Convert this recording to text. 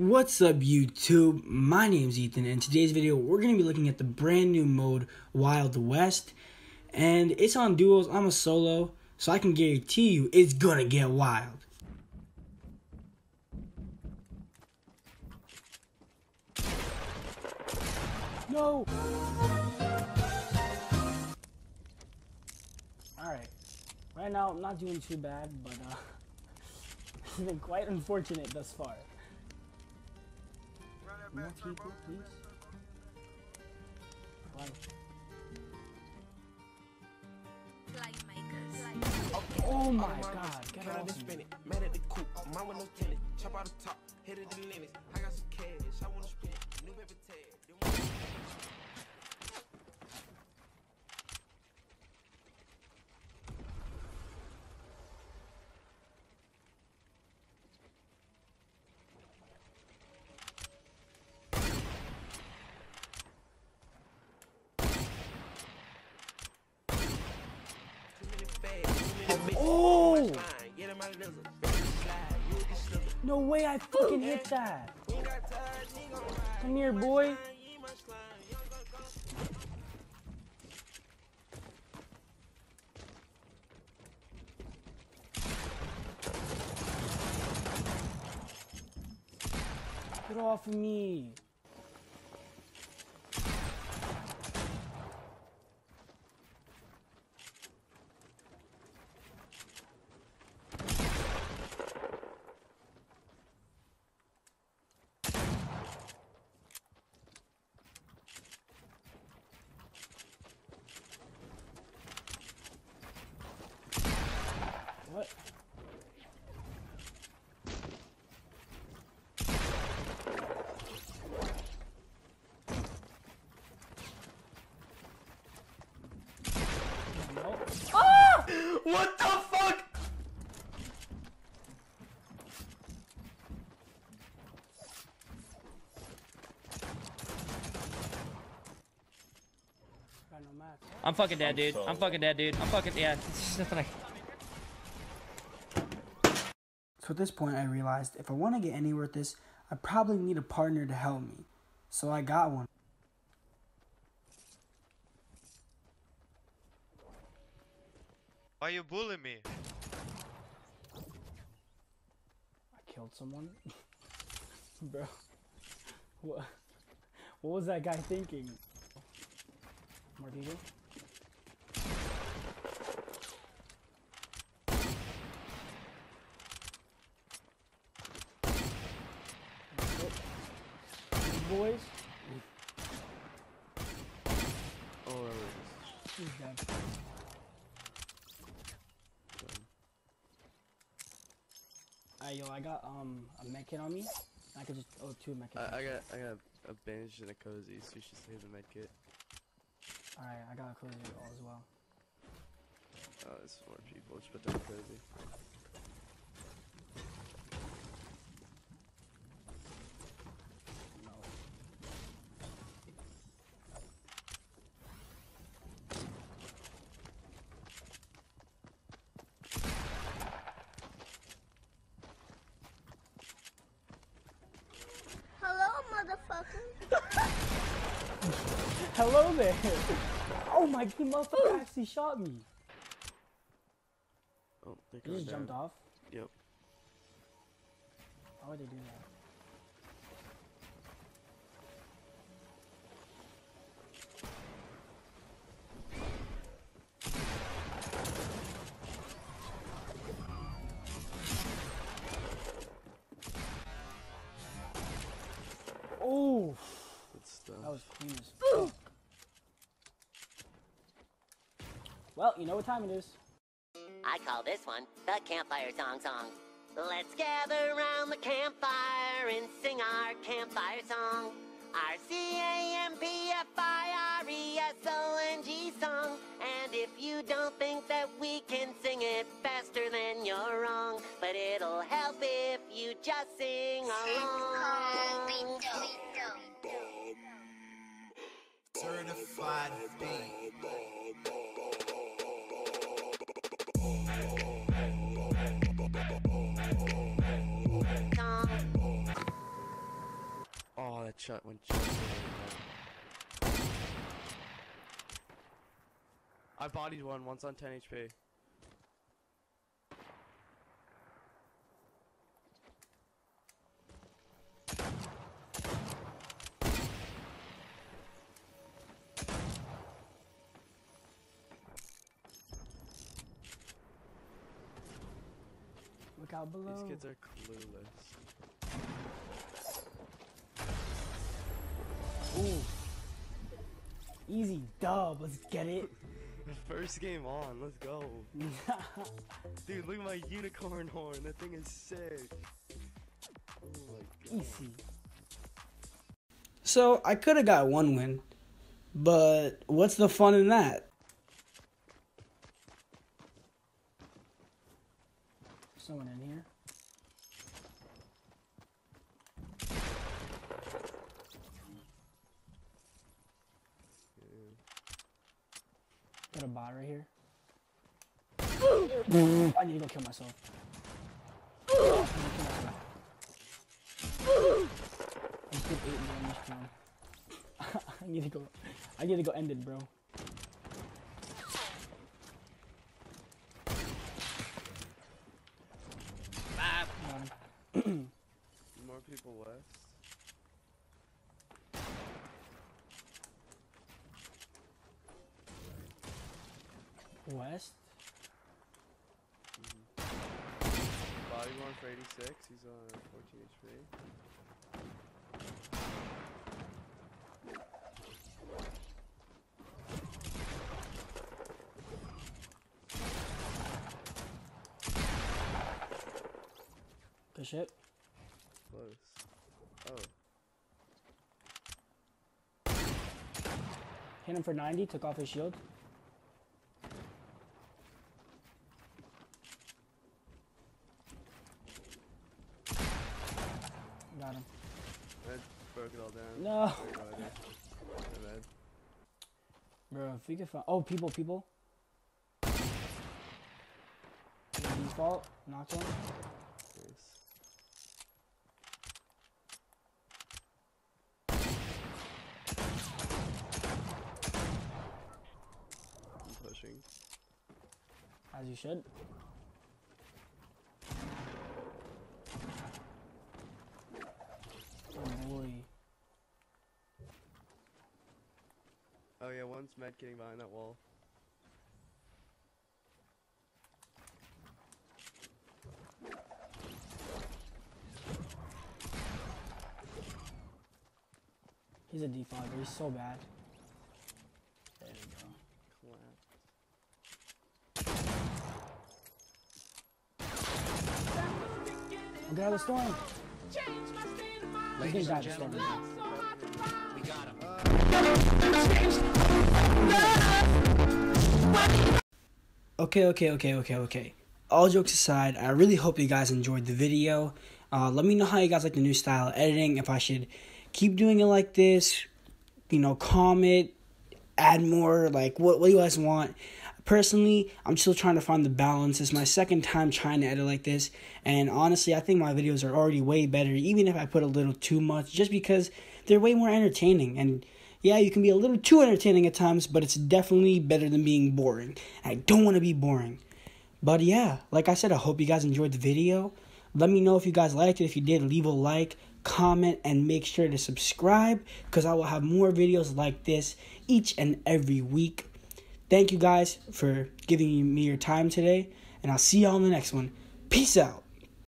What's up YouTube, my name's Ethan, and in today's video we're going to be looking at the brand new mode Wild West, and it's on duos. I'm a solo, so I can guarantee you it's gonna get wild. No! Alright, right now I'm not doing too bad, but it's been quite unfortunate thus far. More people, please. Bye. Oh my God! Get out of this minute. Man at the coop, mine with no tennis. Chop out the top, hit it to the limit. I got some cash, I wanna spend. New paper tag. Oh! No way I fucking hit that! Come here, boy! Get off of me! Ah! What the fuck? I'm fucking dead, dude. I'm fucking dead, dude. I'm fucking, yeah. There's nothing I can. So at this point, I realized if I want to get anywhere with this, I probably need a partner to help me. So I got one. Why you bullying me? I killed someone? Bro. What was that guy thinking? More people? Boys. Oh, he's dead. Hey, yo, I got a med kit on me. I could just two med kits. I got a bandage and a cozy, so you should save the med kit. All right, I got a cozy as well. Oh, there's 4 people. Just put down a cozy. Hello there! Oh my God, the motherfucker actually shot me! Oh, they just down. Jumped off? Yep. How would they do that? Oh! That was clean as fuck. Well, you know what time it is. I call this one the Campfire Song. Let's gather around the campfire and sing our campfire song. Our C-A-M-P-F-I-R-E-S-O-N-G song. And if you don't think that we can sing it faster, then you're wrong. But it'll help if you just sing along. Certified B. shot went just in. I bodied one, one's on 10 HP. Look out below. These kids are clueless. Ooh. Easy dub. Let's get it. First game on. Let's go. Dude, look at my unicorn horn. That thing is sick. Oh my God. Easy. So, I could have got one win, but what's the fun in that? Someone in here. Got a bot right here. I need to go kill myself. I need to go end it, bro. More people west. West? Mm-hmm. Body one for 86, he's on 14 HP. Good shit. Close. Oh. Hit him for 90, took off his shield. Got him. I broke it all down. No. Bro, if we could find. Oh, people. Default, knocked him. As you should. Oh boy. Oh yeah, one's medkitting behind that wall. He's a defogger, he's so bad. There we go. Clap. Get out of the storm. Let's get out of the storm. We got him. Okay. All jokes aside, I really hope you guys enjoyed the video. Let me know how you guys like the new style of editing. If I should keep doing it like this, you know, comment, add more. Like, what do you guys want? Personally, I'm still trying to find the balance. It's my second time trying to edit like this. And honestly, I think my videos are already way better, even if I put a little too much, just because they're way more entertaining. And yeah, you can be a little too entertaining at times, but it's definitely better than being boring. I don't want to be boring. But yeah, like I said, I hope you guys enjoyed the video. Let me know if you guys liked it. If you did, leave a like, comment, and make sure to subscribe, because I will have more videos like this each and every week. Thank you guys for giving me your time today, and I'll see y'all in the next one. Peace out.